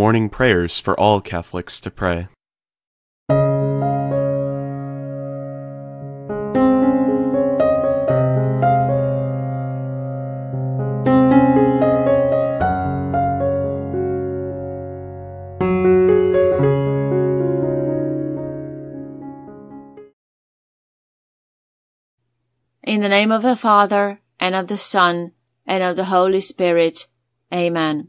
morning prayers for all Catholics to pray. In the name of the Father, and of the Son, and of the Holy Spirit. Amen.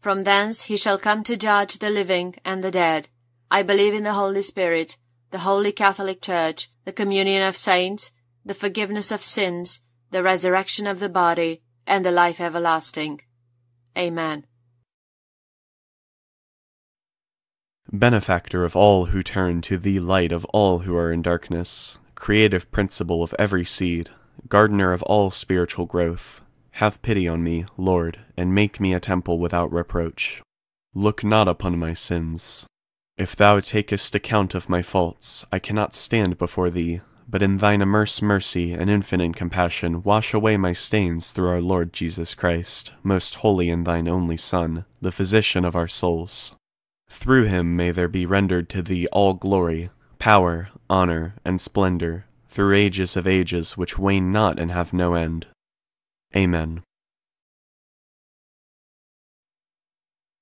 From thence he shall come to judge the living and the dead. I believe in the Holy Spirit, the Holy Catholic Church, the communion of saints, the forgiveness of sins, the resurrection of the body, and the life everlasting. Amen. Benefactor of all who turn to thee, light of all who are in darkness, creative principle of every seed, gardener of all spiritual growth, have pity on me, Lord, and make me a temple without reproach. Look not upon my sins. If thou takest account of my faults, I cannot stand before thee, but in thine immense mercy and infinite compassion wash away my stains through our Lord Jesus Christ, most holy in thine only Son, the physician of our souls. Through him may there be rendered to thee all glory, power, honor, and splendor, through ages of ages which wane not and have no end. Amen.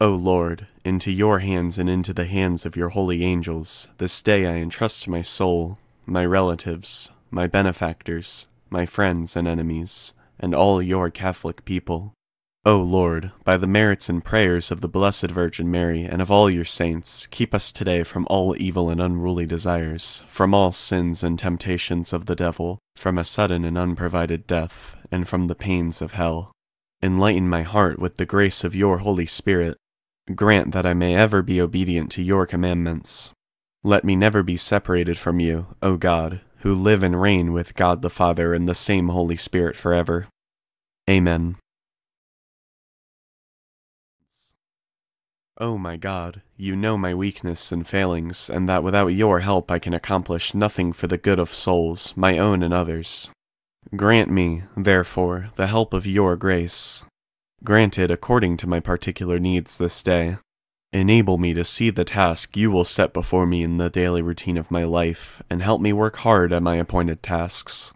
O Lord, into your hands and into the hands of your holy angels, this day I entrust my soul, my relatives, my benefactors, my friends and enemies, and all your Catholic people. O Lord, by the merits and prayers of the Blessed Virgin Mary and of all your saints, keep us today from all evil and unruly desires, from all sins and temptations of the devil, from a sudden and unprovided death, and from the pains of hell. Enlighten my heart with the grace of your Holy Spirit. Grant that I may ever be obedient to your commandments. Let me never be separated from you, O God, who live and reign with God the Father and the same Holy Spirit forever. Amen. O my God, you know my weakness and failings, and that without your help I can accomplish nothing for the good of souls, my own and others. Grant me, therefore, the help of your grace. Grant it according to my particular needs this day. Enable me to see the task you will set before me in the daily routine of my life, and help me work hard at my appointed tasks.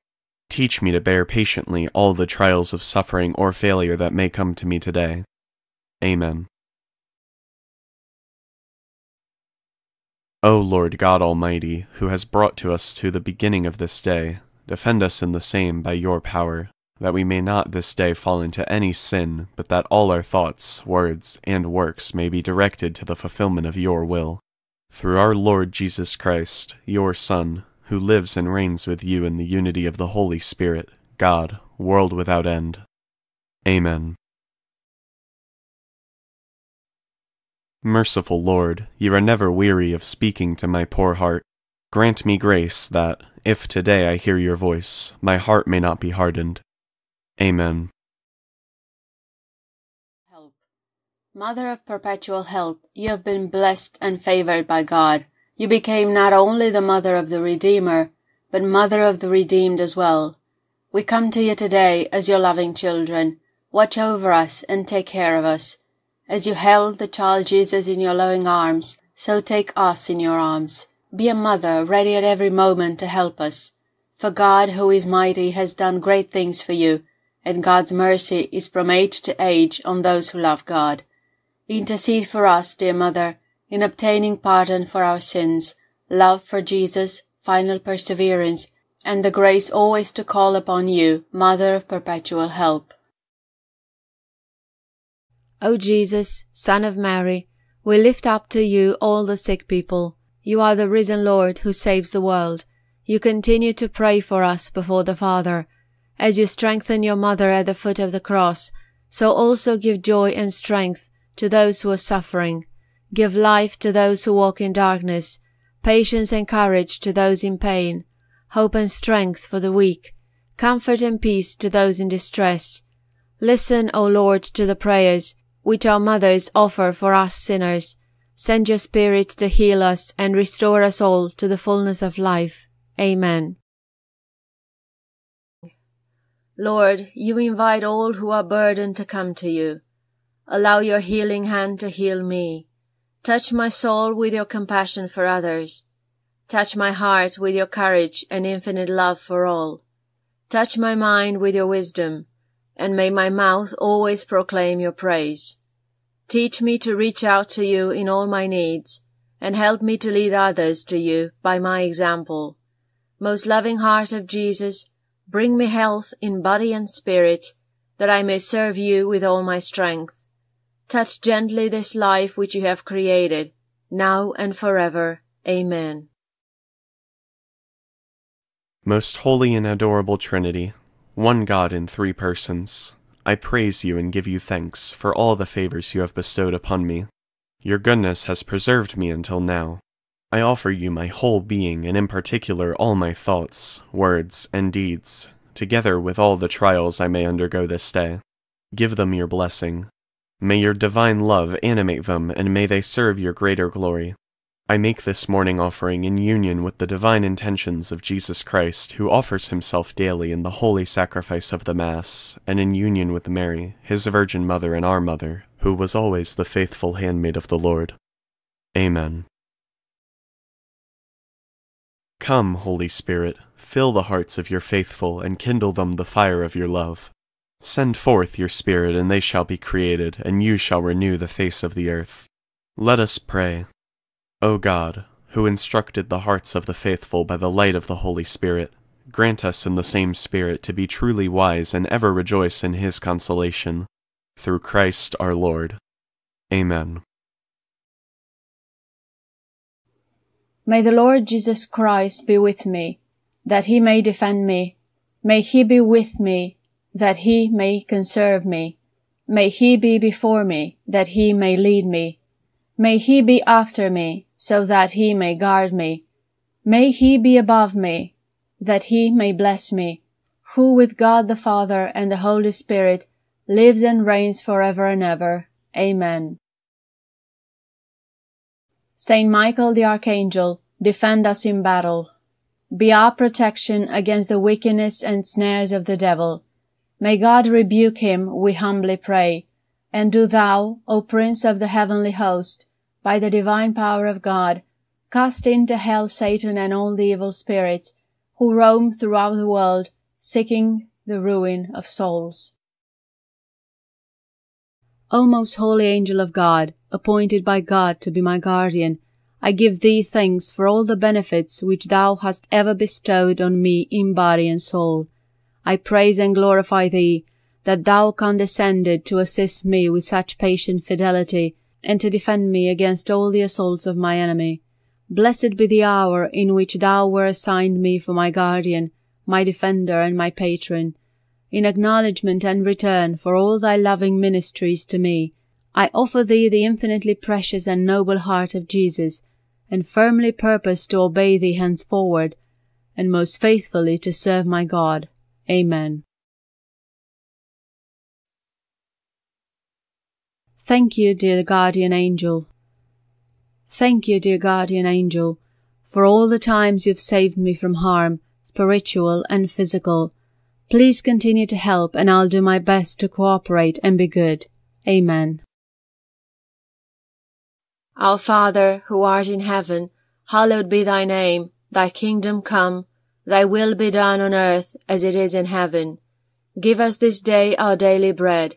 Teach me to bear patiently all the trials of suffering or failure that may come to me today. Amen. O Lord God Almighty, who has brought us to the beginning of this day, defend us in the same by your power, that we may not this day fall into any sin, but that all our thoughts, words, and works may be directed to the fulfillment of your will. Through our Lord Jesus Christ, your Son, who lives and reigns with you in the unity of the Holy Spirit, God, world without end. Amen. Merciful Lord, you are never weary of speaking to my poor heart. Grant me grace that, if today I hear your voice, my heart may not be hardened. Amen. Help. Mother of perpetual help, you have been blessed and favored by God. You became not only the mother of the Redeemer, but mother of the redeemed as well. We come to you today as your loving children. Watch over us and take care of us. As you held the child Jesus in your loving arms, so take us in your arms. Be a mother ready at every moment to help us. For God, who is mighty, has done great things for you, and God's mercy is from age to age on those who love God. Intercede for us, dear Mother, in obtaining pardon for our sins, love for Jesus, final perseverance, and the grace always to call upon you, Mother of perpetual help. O Jesus, Son of Mary, we lift up to you all the sick people. You are the risen Lord who saves the world. You continue to pray for us before the Father. As you strengthen your mother at the foot of the cross, so also give joy and strength to those who are suffering. Give life to those who walk in darkness, patience and courage to those in pain, hope and strength for the weak, comfort and peace to those in distress. Listen, O Lord, to the prayers which our mothers offer for us sinners. Send your Spirit to heal us and restore us all to the fullness of life. Amen. Lord, you invite all who are burdened to come to you. Allow your healing hand to heal me. Touch my soul with your compassion for others. Touch my heart with your courage and infinite love for all. Touch my mind with your wisdom, and may my mouth always proclaim your praise. Teach me to reach out to you in all my needs, and help me to lead others to you by my example. Most loving heart of Jesus, bring me health in body and spirit, that I may serve you with all my strength. Touch gently this life which you have created, now and forever. Amen. Most holy and adorable Trinity, one God in three persons, I praise you and give you thanks for all the favors you have bestowed upon me. Your goodness has preserved me until now. I offer you my whole being, and in particular all my thoughts, words, and deeds, together with all the trials I may undergo this day. Give them your blessing. May your divine love animate them, and may they serve your greater glory. I make this morning offering in union with the divine intentions of Jesus Christ, who offers himself daily in the holy sacrifice of the Mass, and in union with Mary, his Virgin Mother and our Mother, who was always the faithful handmaid of the Lord. Amen. Come, Holy Spirit, fill the hearts of your faithful, and kindle them the fire of your love. Send forth your Spirit, and they shall be created, and you shall renew the face of the earth. Let us pray. O God, who instructed the hearts of the faithful by the light of the Holy Spirit, grant us in the same Spirit to be truly wise and ever rejoice in his consolation. Through Christ our Lord. Amen. May the Lord Jesus Christ be with me, that he may defend me. May he be with me, that he may conserve me. May he be before me, that he may lead me. May he be after me, so that he may guard me. May he be above me, that he may bless me, who with God the Father and the Holy Spirit lives and reigns forever and ever. Amen. Saint Michael the Archangel, defend us in battle. Be our protection against the wickedness and snares of the devil. May God rebuke him, we humbly pray. And do thou, O Prince of the heavenly host, by the divine power of God, cast into hell Satan and all the evil spirits who roam throughout the world, seeking the ruin of souls. O most holy angel of God, appointed by God to be my guardian, I give thee thanks for all the benefits which thou hast ever bestowed on me in body and soul. I praise and glorify thee, that thou condescended to assist me with such patient fidelity, and to defend me against all the assaults of my enemy. Blessed be the hour in which thou wert assigned me for my guardian, my defender, and my patron. In acknowledgment and return for all thy loving ministries to me, I offer thee the infinitely precious and noble heart of Jesus, and firmly purpose to obey thee henceforward, and most faithfully to serve my God. Amen. Thank you, dear guardian angel. Thank you, dear guardian angel, for all the times you've saved me from harm, spiritual and physical. Please continue to help, and I'll do my best to cooperate and be good. Amen. Our Father, who art in heaven, hallowed be thy name. Thy kingdom come, thy will be done on earth as it is in heaven. Give us this day our daily bread,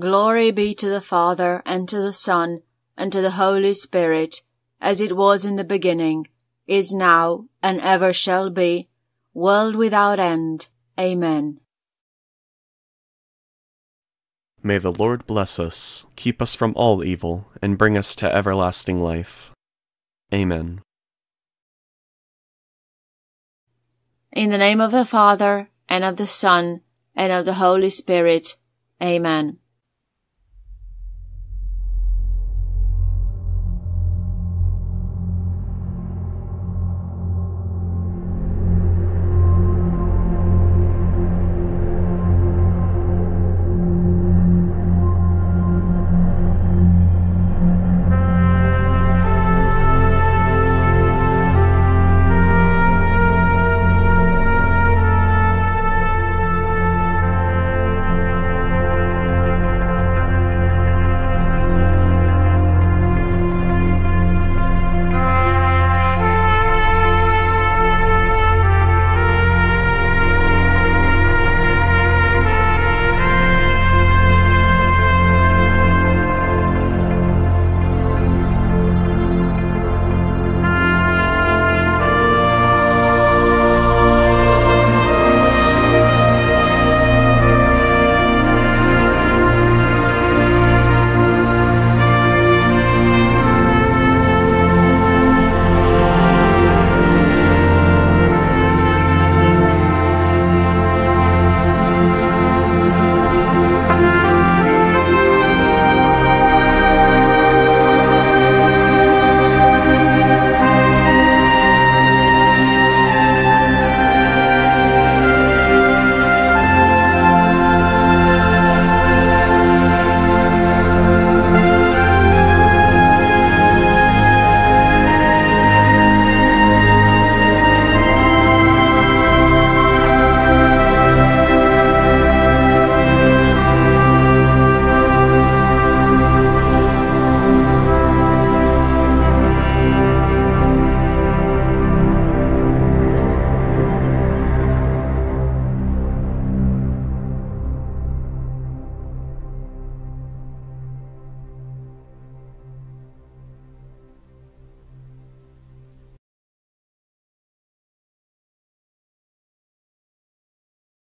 Glory be to the Father, and to the Son, and to the Holy Spirit, as it was in the beginning, is now, and ever shall be, world without end. Amen. May the Lord bless us, keep us from all evil, and bring us to everlasting life. Amen. In the name of the Father, and of the Son, and of the Holy Spirit. Amen.